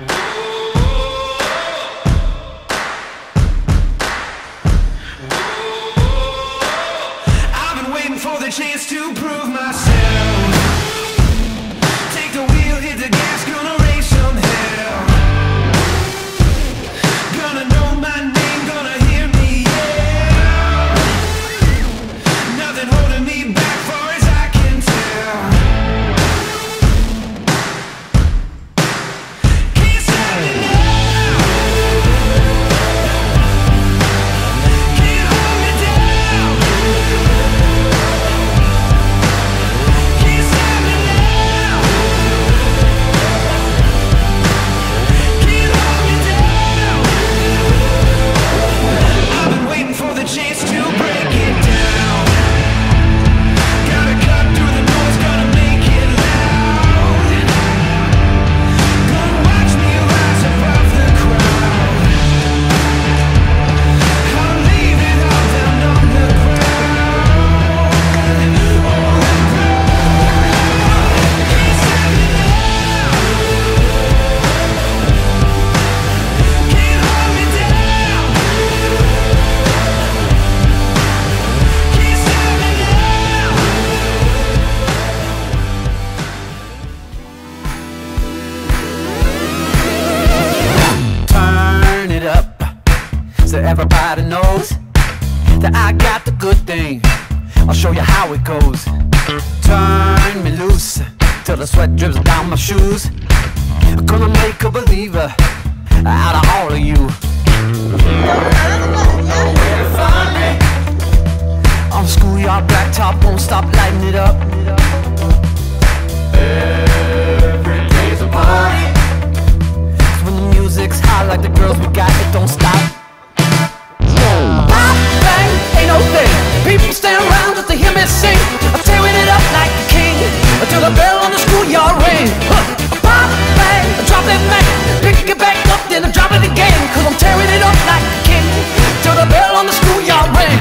I've been waiting for the chance to prove myself. Take the wheel, hit the gas, gonna raise some hell. Gonna know my name, gonna hear me yell. Nothing holding me back, far as I can tell. So everybody knows that I got the good thing. I'll show you how it goes. Turn me loose till the sweat drips down my shoes. I'm gonna make a believer out of all of you. On the schoolyard blacktop, won't stop lighting it up. Every day's a party. Cause when the music's hot like the girls we got, it don't stop. People stand around just to hear me sing. I'm tearing it up like a king until the bell on the schoolyard ring. Pop, bang, I drop that Mac, pick it back up, then I drop it again. Cause I'm tearing it up like a king till the bell on the schoolyard ring.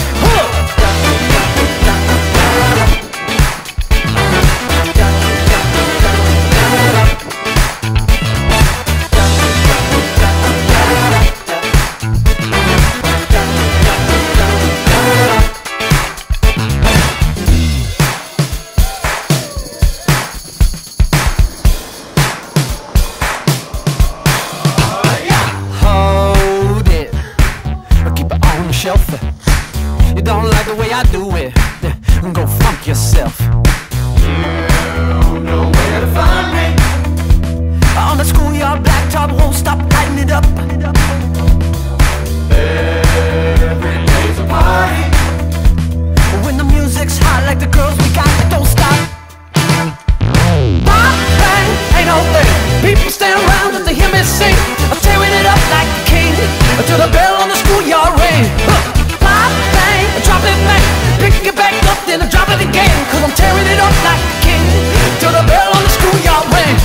You don't like the way I do it, go funk yourself. You don't know where to find me. On the schoolyard blacktop, won't stop lighting it up. Every day's a party. When the music's hot like the girls we got, it don't stop. Pop, bang, ain't no thing. People stand around just to hear me sing. I'm tearing it up like a king until the bell on the schoolyard ring. Pick it back up, then I drop it again. Cause I'm tearing it up like a king till the bell on the schoolyard rings.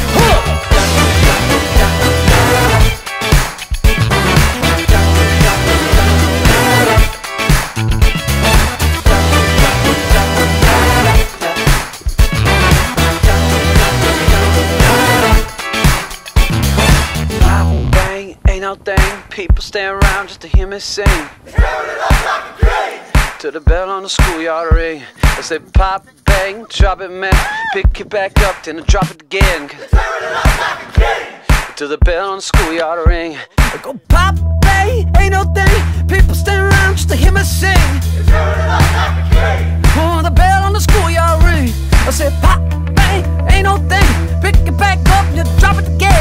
Pop, bang, ain't no thing. People stand around just to hear me sing. Tearing it up like a king to the bell on the schoolyard ring. I say pop, bang, drop it, man. Pick it back up, then I drop it again. Tear it up like a king to the bell on the schoolyard ring. I go pop, bang, ain't no thing. People stand around just to hear me sing. Tear it up like a king. Oh, the bell on the schoolyard ring. I say pop, bang, ain't no thing. Pick it back up, then drop it again.